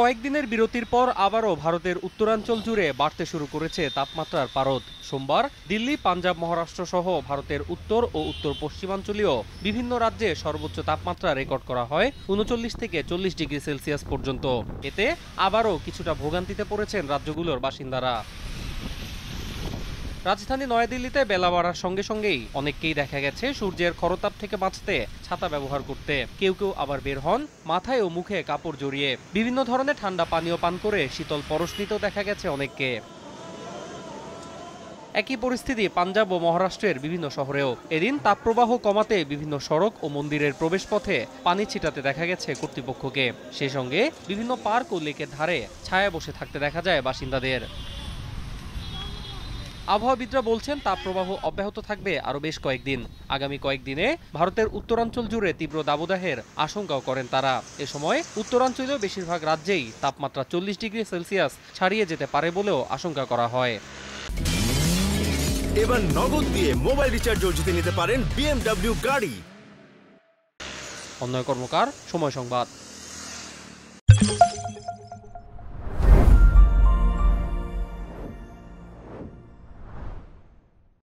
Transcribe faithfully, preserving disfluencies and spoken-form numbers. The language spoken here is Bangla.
কয়েকদিনের বিরতির পর আবারও ভারতের উত্তরাঞ্চল জুড়ে বাড়তে শুরু করেছে তাপমাত্রার পারদ। সোমবার দিল্লি, পাঞ্জাব, মহারাষ্ট্র সহ ভারতের উত্তর ও উত্তর পশ্চিমাঞ্চলীয় বিভিন্ন রাজ্যে সর্বোচ্চ তাপমাত্রা রেকর্ড করা হয় উনচল্লিশ থেকে চল্লিশ ডিগ্রি সেলসিয়াস পর্যন্ত। এতে আবারও কিছুটা ভোগান্তিতে পড়েছেন রাজ্যগুলোর বাসিন্দারা। রাজধানী নয়াদিল্লিতে বেলা বাড়ার সঙ্গে সঙ্গেই অনেককেই দেখা গেছে সূর্যের খরতাপ থেকে বাঁচতে ছাতা ব্যবহার করতে। কেউ কেউ আবার বের হন মাথায় ও মুখে কাপড় জড়িয়ে। বিভিন্ন ধরনের ঠান্ডা পানীয় পান করে শীতল পরশ নিতেও দেখা গেছে অনেককে। একই পরিস্থিতি পাঞ্জাব ও মহারাষ্ট্রের বিভিন্ন শহরেও। এদিন তাপপ্রবাহ কমাতে বিভিন্ন সড়ক ও মন্দিরের প্রবেশপথে পানি ছিটাতে দেখা গেছে কর্তৃপক্ষকে। সেই সঙ্গে বিভিন্ন পার্ক ও লেকের ধারে ছায়া বসে থাকতে দেখা যায় বাসিন্দাদের। আবহাওয়াবিদরা বলছেন তাপপ্রবাহ অব্যাহত থাকবে আরও বেশ কয়েকদিন। আগামী কয়েকদিনে ভারতের উত্তরাঞ্চল জুড়ে তীব্র দাবদাহের আশঙ্কাও করেন তারা। এ সময় উত্তরাঞ্চলীয় বেশিরভাগ রাজ্যেই তাপমাত্রা চল্লিশ ডিগ্রি সেলসিয়াস ছাড়িয়ে যেতে পারে বলেও আশঙ্কা করা হয়। এবার নগদ দিয়ে মোবাইল রিচার্জ জিতে নিতে পারেন বি এম ডব্লিউ গাড়ি। অন্যয় কর্মকার, সময় সংবাদ।